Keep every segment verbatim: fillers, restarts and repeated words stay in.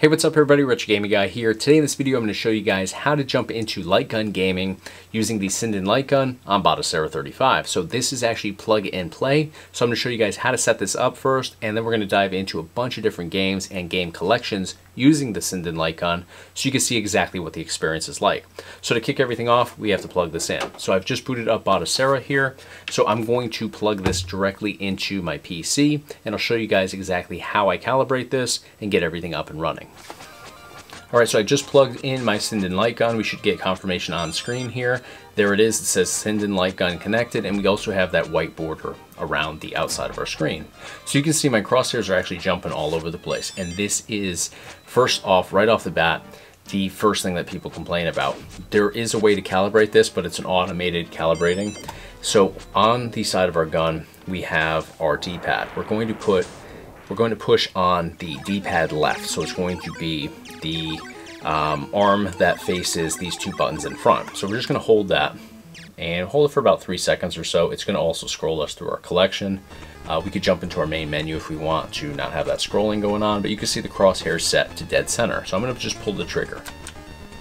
Hey, what's up everybody, Retro Gaming Guy here. Today in this video I'm going to show you guys how to jump into light gun gaming using the Sinden Light Gun on Batocera thirty-five. So this is actually plug and play. So I'm going to show you guys how to set this up first, and then we're going to dive into a bunch of different games and game collections using the Sinden Light Gun so you can see exactly what the experience is like. So to kick everything off, we have to plug this in. So I've just booted up Batocera here. So I'm going to plug this directly into my P C and I'll show you guys exactly how I calibrate this and get everything up and running. All right, so I just plugged in my Sinden Light Gun. We should get confirmation on screen here. There it is, it says Sinden Light Gun connected, and we also have that white border around the outside of our screen. So you can see my crosshairs are actually jumping all over the place. And this is, first off, right off the bat, the first thing that people complain about. There is a way to calibrate this, but it's an automated calibrating. So on the side of our gun, we have our D-pad. We're going to put, we're going to push on the D-pad left. So it's going to be the um, arm that faces these two buttons in front. So we're just gonna hold that and hold it for about three seconds or so. It's gonna also scroll us through our collection. Uh, we could jump into our main menu if we want to not have that scrolling going on, but you can see the crosshair set to dead center. So I'm gonna just pull the trigger.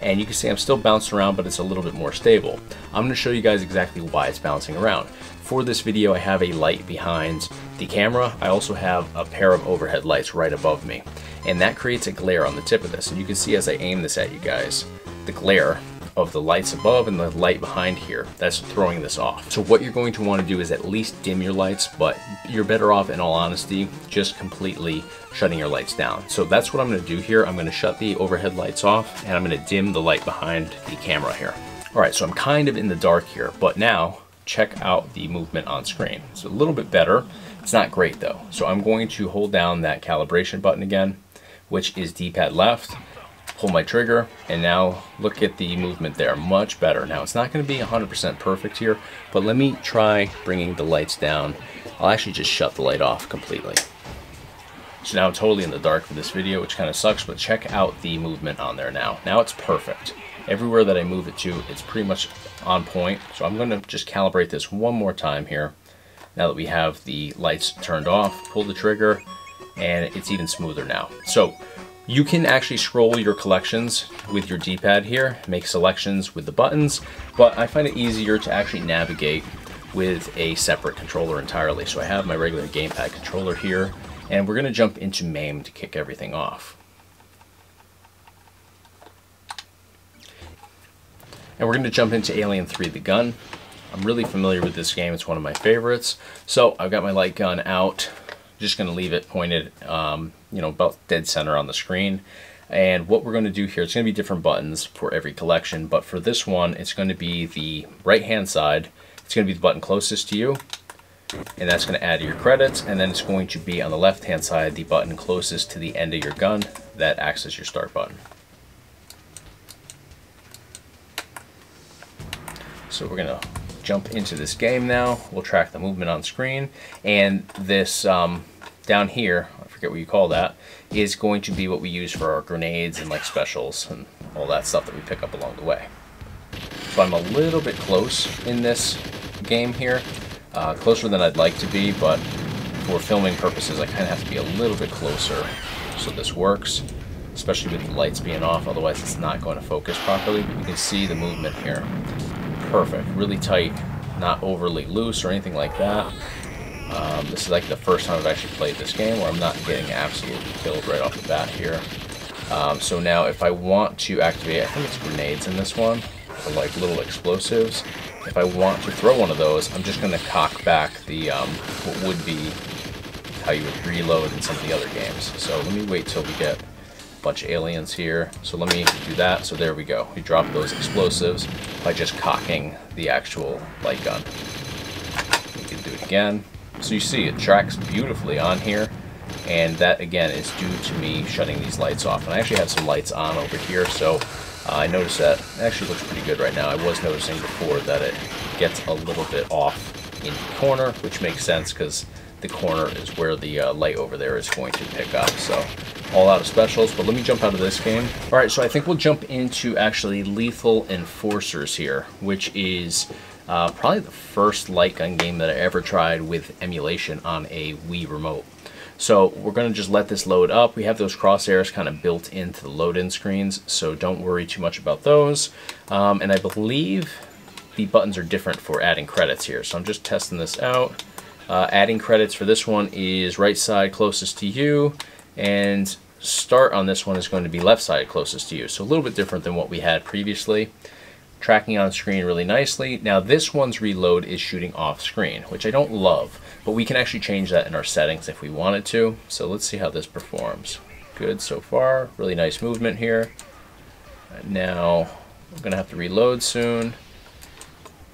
And you can see I'm still bouncing around, but it's a little bit more stable. I'm gonna show you guys exactly why it's bouncing around. For this video, I have a light behind the camera. I also have a pair of overhead lights right above me. And that creates a glare on the tip of this. And you can see as I aim this at you guys, the glare of the lights above and the light behind here, that's throwing this off. So what you're going to want to do is at least dim your lights, but you're better off, in all honesty, just completely shutting your lights down. So that's what I'm going to do here. I'm going to shut the overhead lights off and I'm going to dim the light behind the camera here. All right, so I'm kind of in the dark here, but now check out the movement on screen. It's a little bit better. It's not great though. So I'm going to hold down that calibration button again, which is D-pad left, pull my trigger, and now look at the movement there, much better. Now it's not gonna be one hundred percent perfect here, but let me try bringing the lights down. I'll actually just shut the light off completely. So now I'm totally in the dark for this video, which kind of sucks, but check out the movement on there now. Now it's perfect. Everywhere that I move it to, it's pretty much on point. So I'm gonna just calibrate this one more time here. Now that we have the lights turned off, pull the trigger, and it's even smoother now. So you can actually scroll your collections with your D-pad here, make selections with the buttons, but I find it easier to actually navigate with a separate controller entirely. So I have my regular gamepad controller here, and we're gonna jump into MAME to kick everything off. And we're gonna jump into Alien three The Gun. I'm really familiar with this game, it's one of my favorites. So I've got my light gun out, just gonna leave it pointed, um, you know, about dead center on the screen. And what we're gonna do here, it's gonna be different buttons for every collection, but for this one, it's gonna be the right-hand side. It's gonna be the button closest to you, and that's gonna add to your credits. And then it's going to be on the left-hand side, the button closest to the end of your gun that acts as your start button. So we're gonna jump into this game now. We'll track the movement on screen, and this um, down here, I forget what you call that, is going to be what we use for our grenades and like specials and all that stuff that we pick up along the way. So I'm a little bit close in this game here, uh, closer than I'd like to be, but for filming purposes I kind of have to be a little bit closer so this works, especially with the lights being off, otherwise it's not going to focus properly. But you can see the movement here. Perfect, really tight, not overly loose or anything like that. Um, this is like the first time I've actually played this game where I'm not getting absolutely killed right off the bat here. Um, so now if I want to activate, I think it's grenades in this one, or like little explosives. If I want to throw one of those, I'm just gonna cock back the, um, what would be how you would reload in some of the other games. So let me wait till we get bunch of aliens here. So let me do that. So there we go. We drop those explosives by just cocking the actual light gun. We can do it again. So you see it tracks beautifully on here. And that again is due to me shutting these lights off. And I actually have some lights on over here. So uh, I noticed that it actually looks pretty good right now. I was noticing before that it gets a little bit off in the corner, which makes sense because the corner is where the uh, light over there is going to pick up. So all out of specials, but let me jump out of this game. All right, so I think we'll jump into actually Lethal Enforcers here, which is uh, probably the first light gun game that I ever tried with emulation on a Wii remote. So we're going to just let this load up. We have those crosshairs kind of built into the load-in screens, so don't worry too much about those. Um, and I believe the buttons are different for adding credits here, so I'm just testing this out. Uh, adding credits for this one is right side closest to you, and start on this one is going to be left side closest to you. So a little bit different than what we had previously. Tracking on screen really nicely. Now this one's reload is shooting off screen, which I don't love, but we can actually change that in our settings if we wanted to. So let's see how this performs. Good so far, really nice movement here. Now I'm gonna have to reload soon.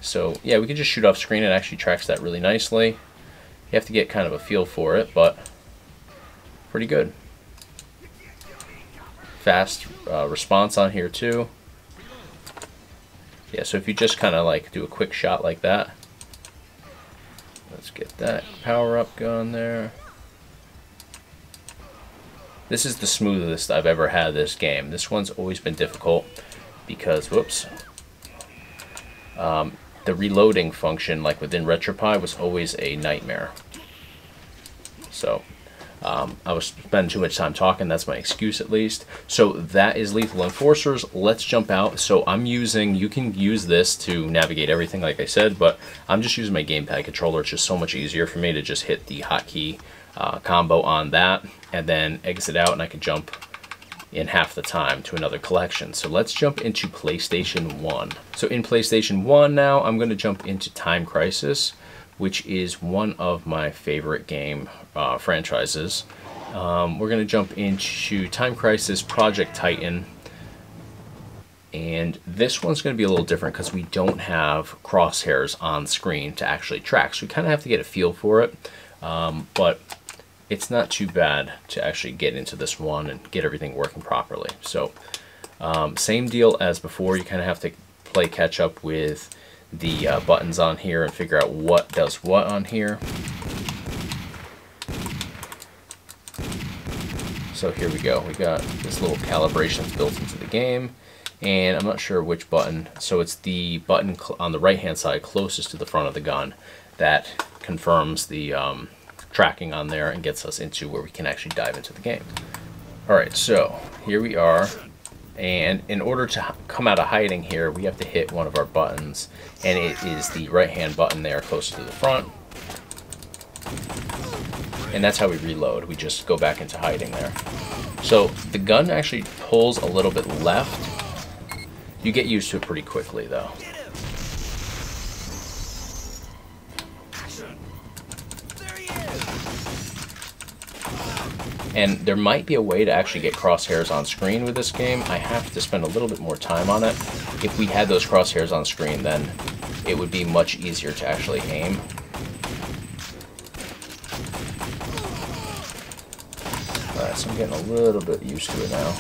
So yeah, we can just shoot off screen. It actually tracks that really nicely. You have to get kind of a feel for it, but pretty good. Fast uh, response on here too. Yeah, so if you just kind of like do a quick shot like that. Let's get that power-up gun there. This is the smoothest I've ever had this game. This one's always been difficult because, whoops, um, the reloading function, like within RetroPie, was always a nightmare. So um, I was spending too much time talking. That's my excuse, at least. So that is Lethal Enforcers. Let's jump out. So I'm using, you can use this to navigate everything, like I said, but I'm just using my gamepad controller. It's just so much easier for me to just hit the hotkey uh, combo on that and then exit out, and I can jump in half the time to another collection. So let's jump into PlayStation one. So in PlayStation one now, I'm going to jump into Time Crisis, which is one of my favorite game uh, franchises. Um, we're going to jump into Time Crisis Project Titan. And this one's going to be a little different because we don't have crosshairs on screen to actually track. So we kind of have to get a feel for it. Um, but it's not too bad to actually get into this one and get everything working properly. So um, same deal as before. You kind of have to play catch up with the uh, buttons on here and figure out what does what on here. So here we go. We got this little calibrations built into the game, and I'm not sure which button. So it's the button on the right-hand side closest to the front of the gun that confirms the um, tracking on there and gets us into where we can actually dive into the game. All right, so here we are. And in order to come out of hiding here, we have to hit one of our buttons, and it is the right-hand button there close to the front. And that's how we reload. We just go back into hiding there. So the gun actually pulls a little bit left. You get used to it pretty quickly, though. And there might be a way to actually get crosshairs on screen with this game. I have to spend a little bit more time on it. If we had those crosshairs on screen, then it would be much easier to actually aim. All right, so I'm getting a little bit used to it now.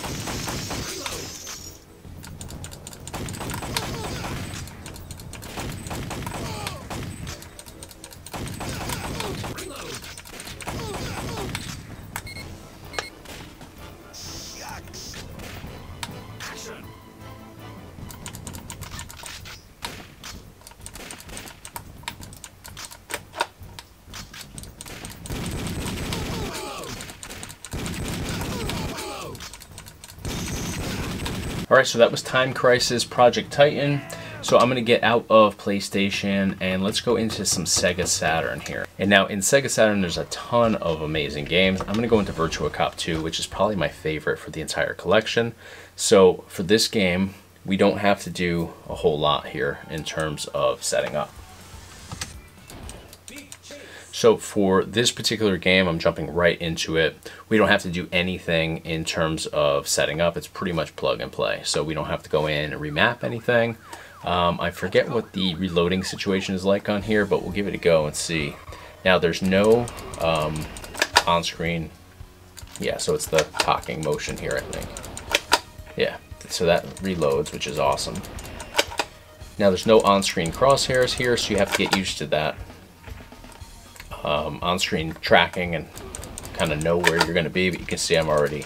All right, so that was Time Crisis Project Titan. So I'm gonna get out of PlayStation and let's go into some Sega Saturn here. And now in Sega Saturn, there's a ton of amazing games. I'm gonna go into Virtua Cop two, which is probably my favorite for the entire collection. So for this game, we don't have to do a whole lot here in terms of setting up. So for this particular game, I'm jumping right into it. We don't have to do anything in terms of setting up. It's pretty much plug and play. So we don't have to go in and remap anything. Um, I forget what the reloading situation is like on here, but we'll give it a go and see. Now there's no um, on-screen. Yeah, so it's the cocking motion here, I think. Yeah, so that reloads, which is awesome. Now there's no on-screen crosshairs here, so you have to get used to that. Um, on-screen tracking and kind of know where you're going to be, but you can see I'm already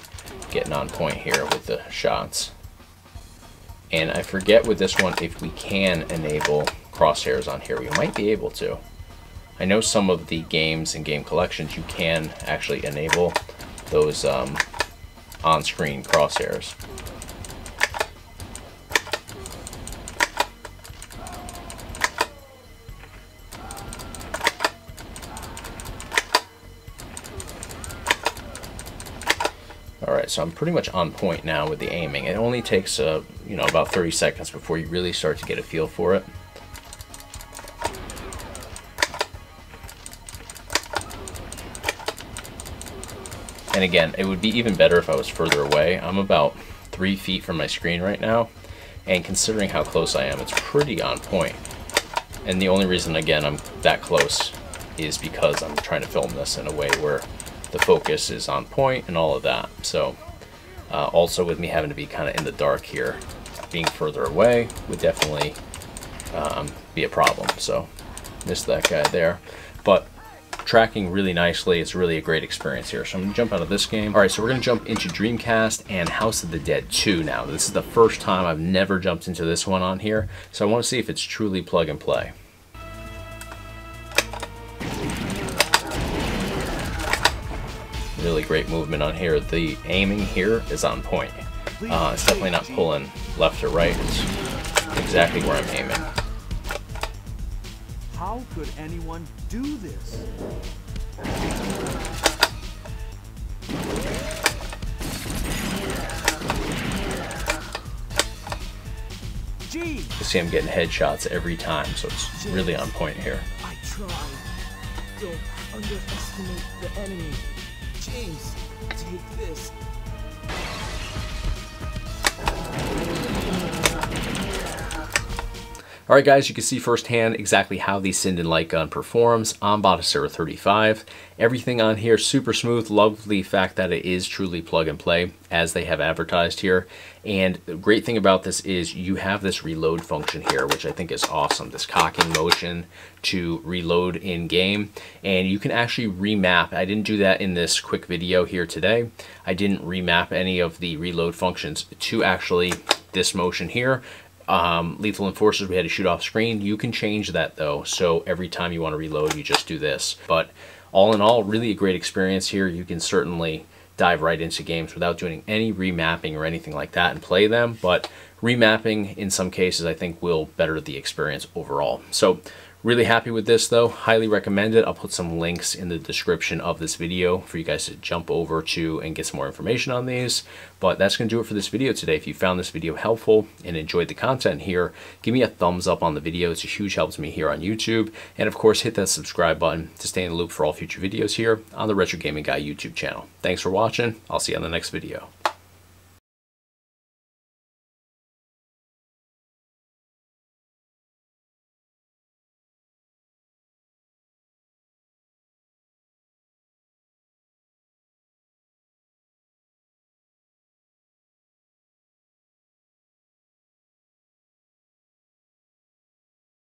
getting on point here with the shots. And I forget with this one if we can enable crosshairs on here. We might be able to. I know some of the games and game collections you can actually enable those um, on-screen crosshairs. Alright, so I'm pretty much on point now with the aiming. It only takes uh, you know, about thirty seconds before you really start to get a feel for it. And again, it would be even better if I was further away. I'm about three feet from my screen right now, and considering how close I am, it's pretty on point. And the only reason, again, I'm that close is because I'm trying to film this in a way where the focus is on point and all of that. So uh, also with me having to be kind of in the dark here, being further away would definitely um, be a problem. So missed that guy there. But tracking really nicely. It's really a great experience here. So I'm gonna jump out of this game. All right, so we're gonna jump into Dreamcast and House of the Dead two now. This is the first time I've never jumped into this one on here, so I want to see if it's truly plug and play. Really great movement on here. The aiming here is on point. Uh, it's definitely not pulling left or right. It's exactly where I'm aiming. How could anyone do this? Gee. You see I'm getting headshots every time, so it's really on point here. I tried. Don't underestimate the enemy. James, take this. Alright guys, you can see firsthand exactly how the Sinden Light Gun performs on Batocera thirty-five. Everything on here super smooth. Love the fact that it is truly plug and play as they have advertised here. And the great thing about this is you have this reload function here, which I think is awesome. This cocking motion to reload in game, and you can actually remap. I didn't do that in this quick video here today. I didn't remap any of the reload functions to actually this motion here. Um, Lethal Enforcers, we had to shoot off screen. You can change that though, so every time you want to reload, you just do this. But all in all, really a great experience here. You can certainly dive right into games without doing any remapping or anything like that and play them, but remapping in some cases I think will better the experience overall. So really happy with this though, highly recommend it. I'll put some links in the description of this video for you guys to jump over to and get some more information on these. But that's going to do it for this video today. If you found this video helpful and enjoyed the content here, give me a thumbs up on the video. It's a huge help to me here on YouTube. And of course, hit that subscribe button to stay in the loop for all future videos here on the Retro Gaming Guy YouTube channel. Thanks for watching. I'll see you on the next video.